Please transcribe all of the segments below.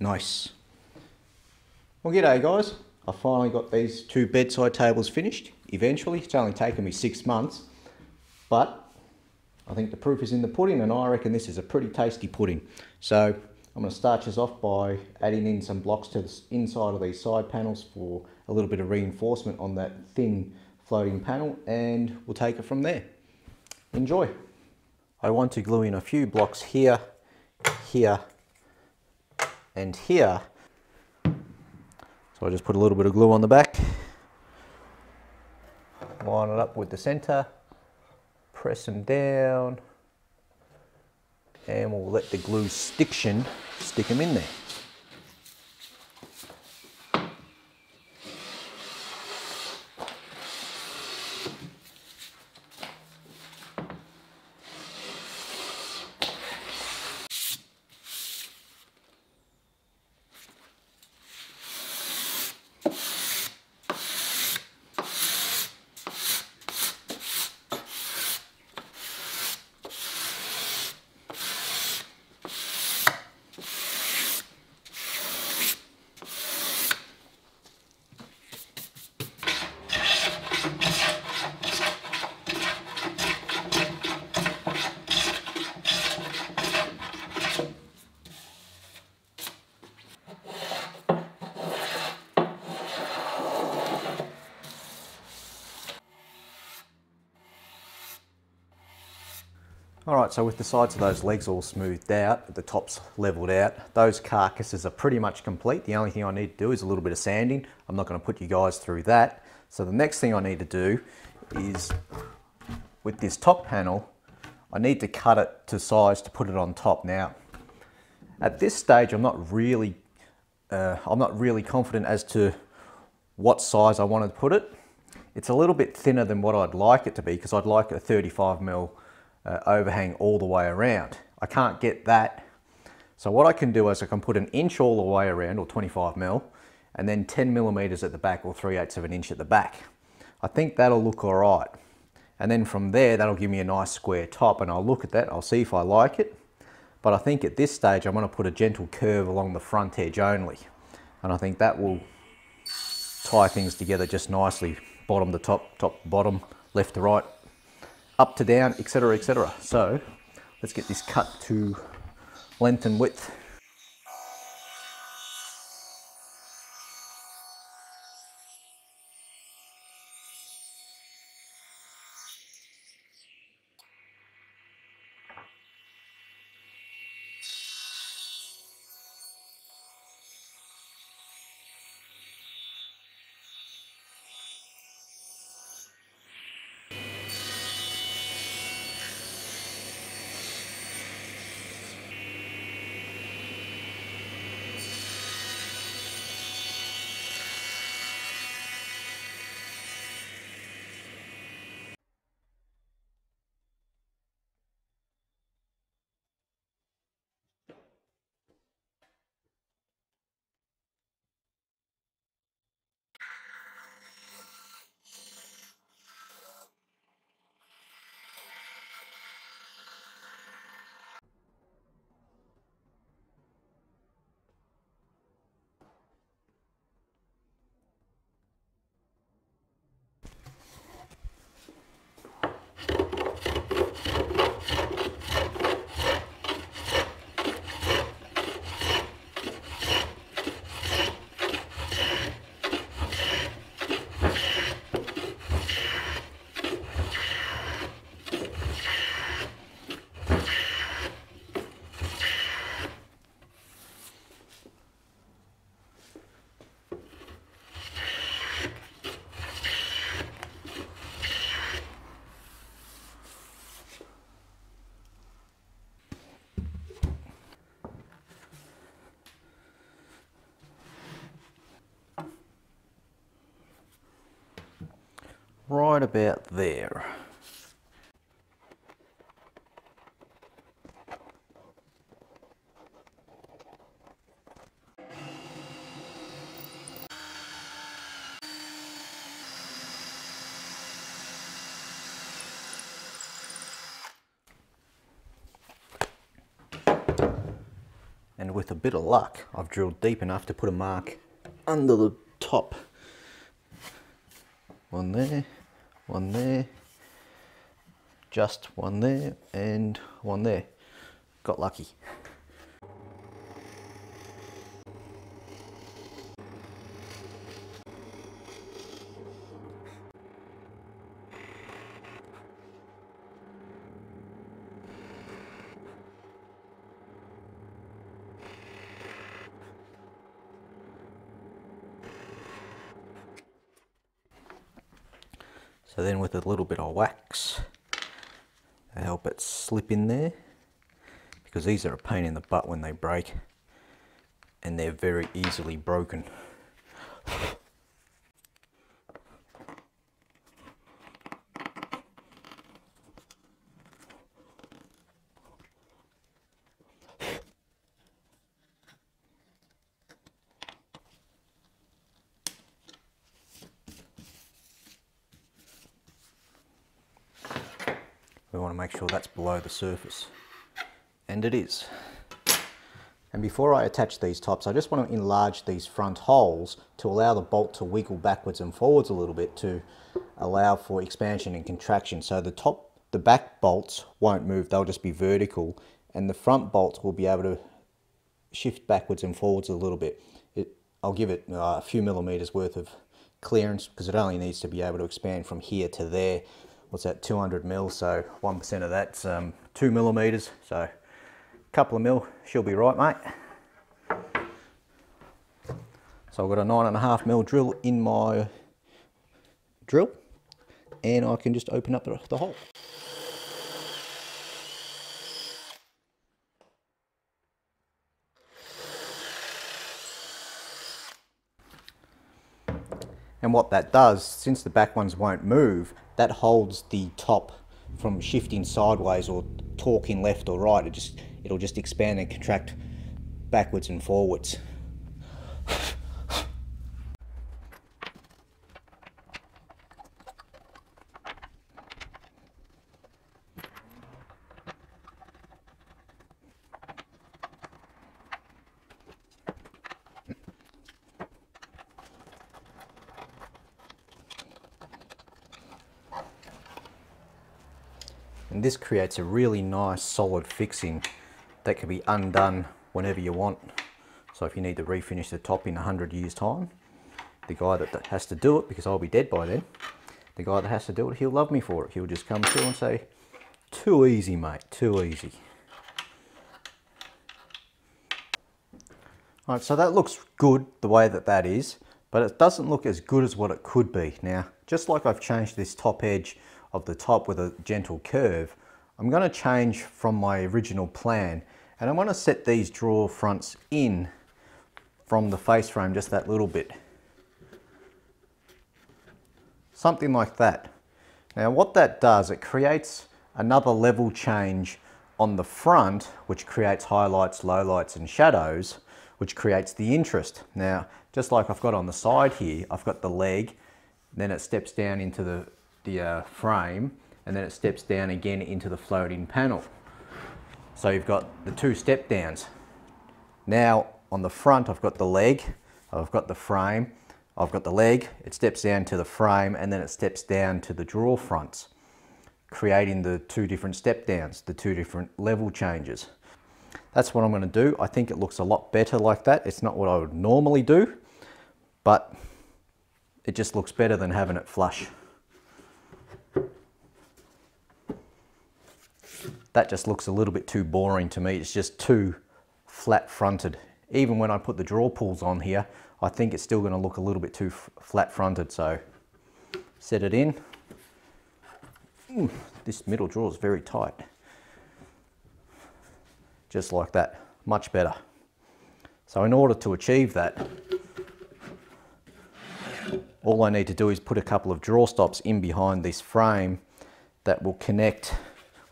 Nice. Well, g'day guys. I finally got these two bedside tables finished. Eventually, it's only taken me 6 months, but I think the proof is in the pudding, and I reckon this is a pretty tasty pudding. So I'm going to start this off by adding in some blocks to the inside of these side panels for a little bit of reinforcement on that thin floating panel, and we'll take it from there. Enjoy. I want to glue in a few blocks here, here, and here. So I just put a little bit of glue on the back, line it up with the center, press them down, and we'll let the glue stiction stick them in there. Alright, so with the sides of those legs all smoothed out, the tops leveled out, those carcasses are pretty much complete. The only thing I need to do is a little bit of sanding. I'm not going to put you guys through that. So the next thing I need to do is, with this top panel, I need to cut it to size to put it on top. Now, at this stage, I'm not really confident as to what size I want to put it. It's a little bit thinner than what I'd like it to be, because I'd like a 35mm overhang all the way around. I can't get that. So what I can do is I can put an inch all the way around, or 25mm, and then 10mm at the back, or 3/8 of an inch at the back. I think that'll look all right. And then from there, that'll give me a nice square top, and I'll look at that, I'll see if I like it. But I think at this stage, I'm gonna put a gentle curve along the front edge only. And I think that will tie things together just nicely, bottom to top, top to bottom, left to right, up to down, etc, etc. So let's get this cut to length and width. Right about there. and with a bit of luck I've drilled deep enough to put a mark under the top. One there, one there, just one there and one there. Got lucky. So then with a little bit of wax to help it slip in there, because these are a pain in the butt when they break and they're very easily broken. We want to make sure that's below the surface, and it is. And before I attach these tops, I just want to enlarge these front holes to allow the bolt to wiggle backwards and forwards a little bit to allow for expansion and contraction. So the back bolts won't move, they'll just be vertical, and the front bolts will be able to shift backwards and forwards a little bit. I'll give it a few millimeters worth of clearance because it only needs to be able to expand from here to there. What's that, 200 mil, so 1% of that's 2 millimeters, so a couple of mil, she'll be right, mate. So I've got a 9.5 mil drill in my drill, and I can just open up the hole. And what that does, since the back ones won't move, that holds the top from shifting sideways or torquing left or right. It'll just expand and contract backwards and forwards. And this creates a really nice solid fixing that can be undone whenever you want. So if you need to refinish the top in 100 years time, the guy that has to do it, because I'll be dead by then, the guy that has to do it, he'll love me for it. He'll just come through and say, too easy, mate, too easy. All right, so that looks good the way that that is, but it doesn't look as good as what it could be. Now, just like I've changed this top edge of the top with a gentle curve, I'm going to change from my original plan, and I want to set these drawer fronts in from the face frame just that little bit, something like that. Now what that does, it creates another level change on the front, which creates highlights, lowlights and shadows, which creates the interest. Now just like I've got on the side here, I've got the leg, then it steps down into the frame, and then it steps down again into the floating panel. So you've got the two step downs. Now on the front I've got the leg, I've got the frame, I've got the leg, it steps down to the frame, and then it steps down to the drawer fronts, creating the two different step downs, the two different level changes. That's what I'm going to do. I think it looks a lot better like that. It's not what I would normally do, but it just looks better than having it flush. That just looks a little bit too boring to me. It's just too flat fronted. Even when I put the drawer pulls on here, I think it's still going to look a little bit too flat fronted. So set it in. Ooh, this middle drawer is very tight. Just like that, much better. So in order to achieve that, all I need to do is put a couple of drawer stops in behind this frame that will connect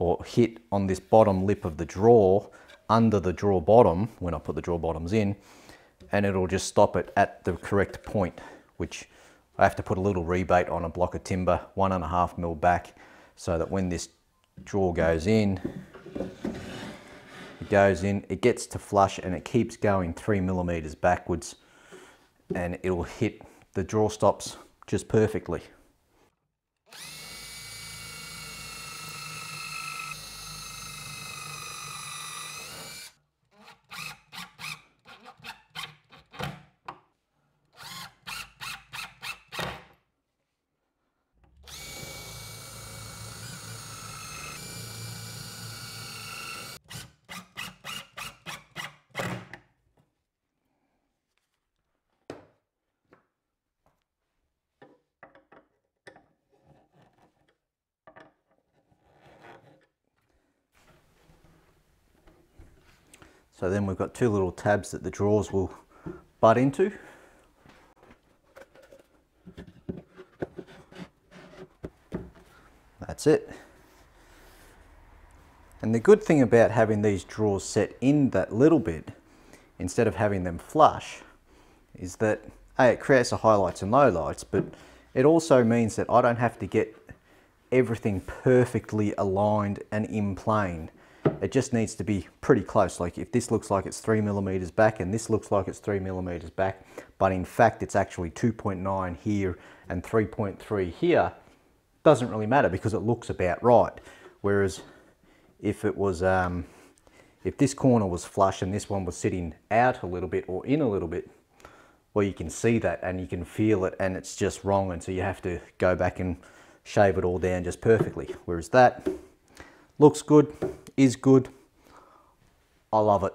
or hit on this bottom lip of the drawer under the drawer bottom when I put the drawer bottoms in, and it'll just stop it at the correct point, which I have to put a little rebate on a block of timber 1.5 mil back, so that when this drawer goes in, It goes in, it gets to flush, and it keeps going 3 millimeters backwards, and it'll hit the draw stops just perfectly. So then we've got two little tabs that the drawers will butt into. That's it. And the good thing about having these drawers set in that little bit, instead of having them flush, is that A, it creates the highlights and lowlights, but it also means that I don't have to get everything perfectly aligned and in plane. It just needs to be pretty close. Like if this looks like it's 3 millimeters back and this looks like it's 3 millimeters back, but in fact it's actually 2.9 here and 3.3 here, doesn't really matter because it looks about right. Whereas if it was, if this corner was flush and this one was sitting out a little bit or in a little bit, well, you can see that and you can feel it and it's just wrong, and so you have to go back and shave it all down just perfectly. Whereas that looks good, is good, I love it.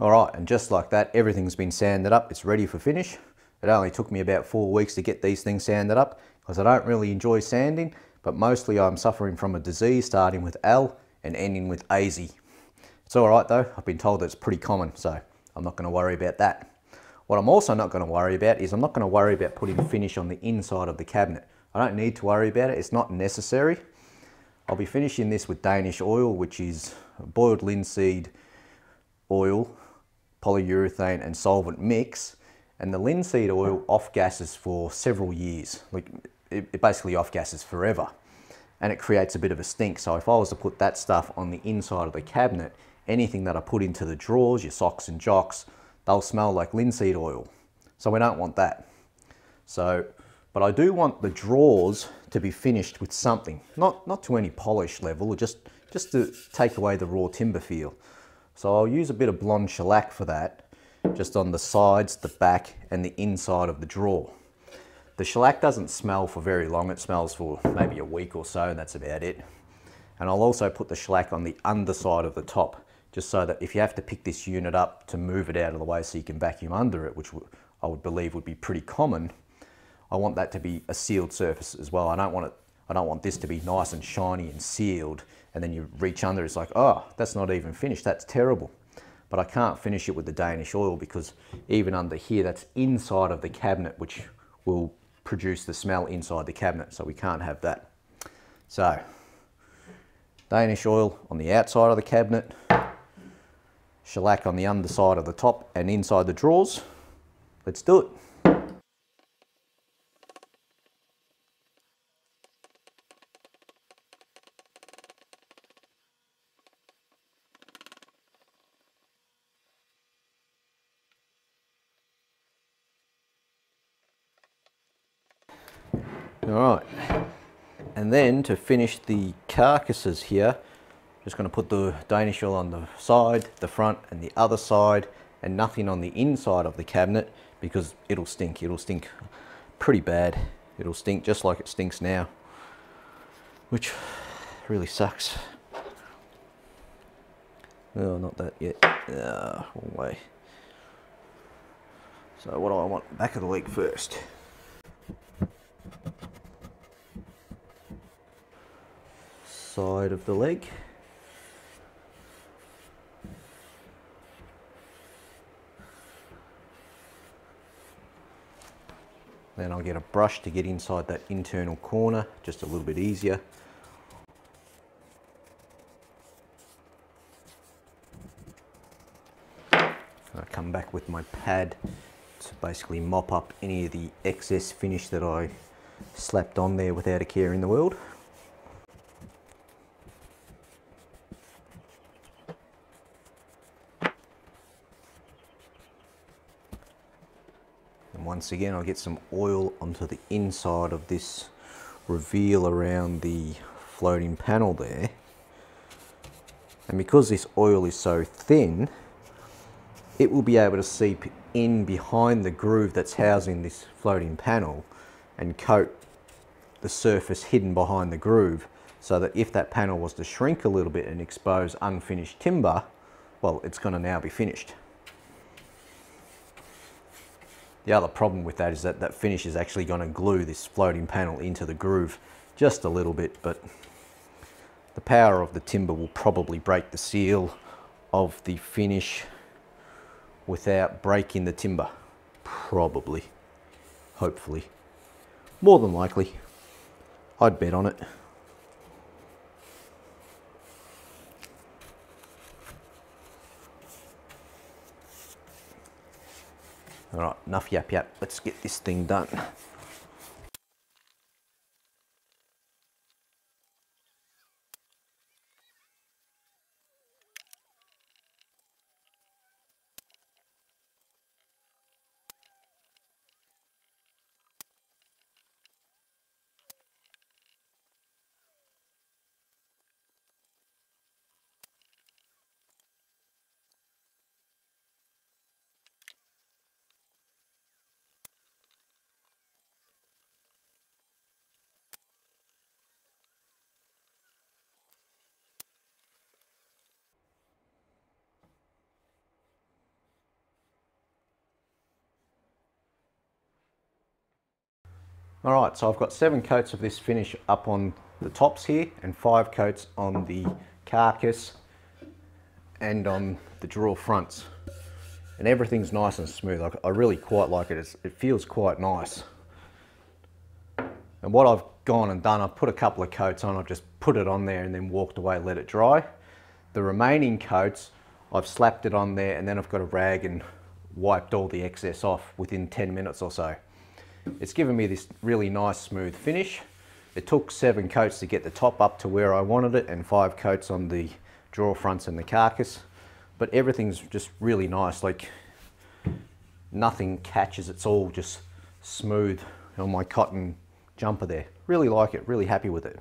All right, and just like that, everything's been sanded up, it's ready for finish. It only took me about 4 weeks to get these things sanded up because I don't really enjoy sanding, but mostly I'm suffering from a disease starting with L and ending with AZ. It's all right though, I've been told that it's pretty common, so I'm not gonna worry about that. What I'm also not gonna worry about is I'm not gonna worry about putting finish on the inside of the cabinet. I don't need to worry about it, it's not necessary. I'll be finishing this with Danish oil, which is boiled linseed oil, polyurethane and solvent mix. And the linseed oil off-gasses for several years. Like it basically off-gasses forever. And it creates a bit of a stink. So if I was to put that stuff on the inside of the cabinet, anything that I put into the drawers, your socks and jocks, they'll smell like linseed oil. So we don't want that. So, but I do want the drawers to be finished with something, not to any polish level, just to take away the raw timber feel. So I'll use a bit of blonde shellac for that, just on the sides, the back, and the inside of the drawer. The shellac doesn't smell for very long, it smells for maybe a week or so, and that's about it. And I'll also put the shellac on the underside of the top, just so that if you have to pick this unit up to move it out of the way so you can vacuum under it, which I would believe would be pretty common, I want that to be a sealed surface as well. I don't want this to be nice and shiny and sealed, and then you reach under, it's like, oh, that's not even finished, that's terrible. But I can't finish it with the Danish oil because even under here, that's inside of the cabinet, which will produce the smell inside the cabinet, so we can't have that. So, Danish oil on the outside of the cabinet, shellac on the underside of the top and inside the drawers. Let's do it. All right, and then to finish the carcasses here, just going to put the Danish oil on the side, the front and the other side, and nothing on the inside of the cabinet because it'll stink. It'll stink pretty bad. It'll stink just like it stinks now, which really sucks. No, not that yet. Wrong way. So what do I want? Back of the leg first. Side of the leg. Then I'll get a brush to get inside that internal corner, just a little bit easier. I'll come back with my pad to basically mop up any of the excess finish that I slapped on there without a care in the world. once again I'll get some oil onto the inside of this reveal around the floating panel there. And because this oil is so thin, it will be able to seep in behind the groove that's housing this floating panel and coat the surface hidden behind the groove, so that if that panel was to shrink a little bit and expose unfinished timber, well, it's going to now be finished. The other problem with that is that that finish is actually going to glue this floating panel into the groove just a little bit, but the power of the timber will probably break the seal of the finish without breaking the timber. Probably. Hopefully. More than likely. I'd bet on it. Alright, enough yap yap. Let's get this thing done. Alright, so I've got 7 coats of this finish up on the tops here and 5 coats on the carcass and on the drawer fronts. And everything's nice and smooth. I really quite like it. It feels quite nice. And what I've gone and done, I've put a couple of coats on. I've just put it on there and then walked away, let it dry. The remaining coats, I've slapped it on there and then I've got a rag and wiped all the excess off within 10 minutes or so. It's given me this really nice smooth finish. It took 7 coats to get the top up to where I wanted it and 5 coats on the drawer fronts and the carcass. But everything's just really nice, like nothing catches, it's all just smooth on my cotton jumper there. Really like it, really happy with it.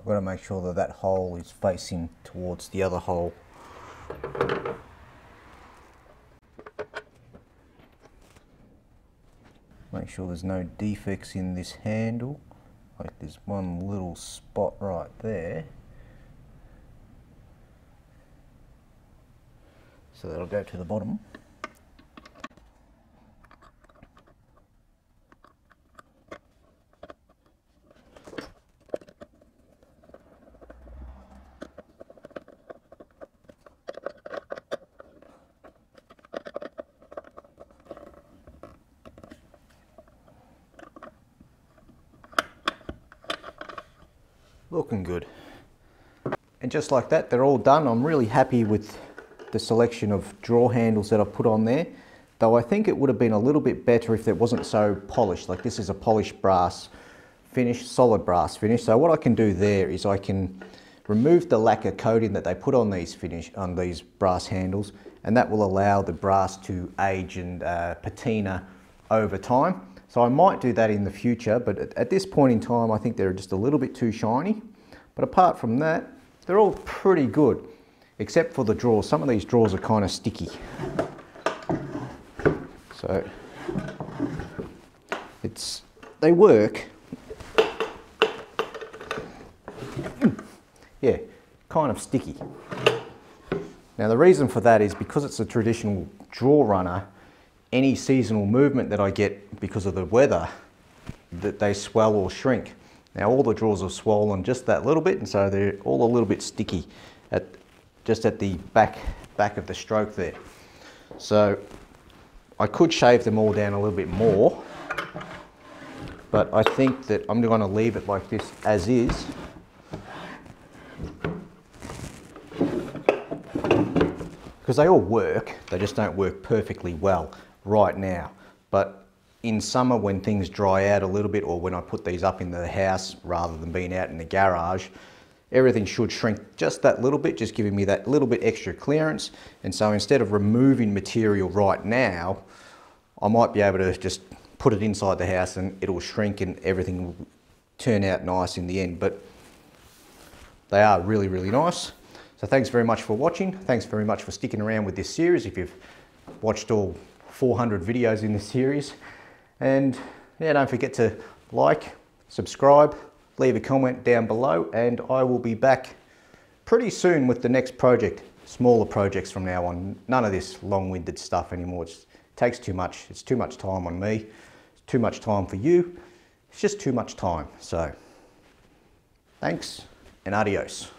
I've got to make sure that that hole is facing towards the other hole. Make sure there's no defects in this handle, like there's one little spot right there. So that'll go to the bottom. Looking good. And just like that, they're all done. I'm really happy with the selection of draw handles that I've put on there, though I think it would have been a little bit better if it wasn't so polished. Like this is a polished brass finish, solid brass finish. So what I can do there is I can remove the lacquer coating that they put on these brass handles, and that will allow the brass to age and patina over time. So I might do that in the future, but at this point in time I think they're just a little bit too shiny. But apart from that, they're all pretty good. Except for the drawers. Some of these drawers are kind of sticky. So they work. Yeah, kind of sticky. Now the reason for that is because it's a traditional draw runner, any seasonal movement that I get because of the weather, that they swell or shrink. Now all the drawers are swollen just that little bit, and so they're all a little bit sticky just at the back of the stroke there. So I could shave them all down a little bit more, but I think that I'm going to leave it like this as is. Because they all work, they just don't work perfectly well right now. But in summer when things dry out a little bit, or when I put these up in the house rather than being out in the garage, everything should shrink just that little bit, just giving me that little bit extra clearance. And so instead of removing material right now, I might be able to just put it inside the house and it'll shrink and everything will turn out nice in the end. But they are really, really nice. So thanks very much for watching. Thanks very much for sticking around with this series. If you've watched all 400 videos in this series, and yeah, don't forget to like, subscribe, leave a comment down below, and I will be back pretty soon with the next project. Smaller projects from now on. None of this long-winded stuff anymore. It takes too much. It's too much time on me. It's too much time for you. It's just too much time. So thanks and adios.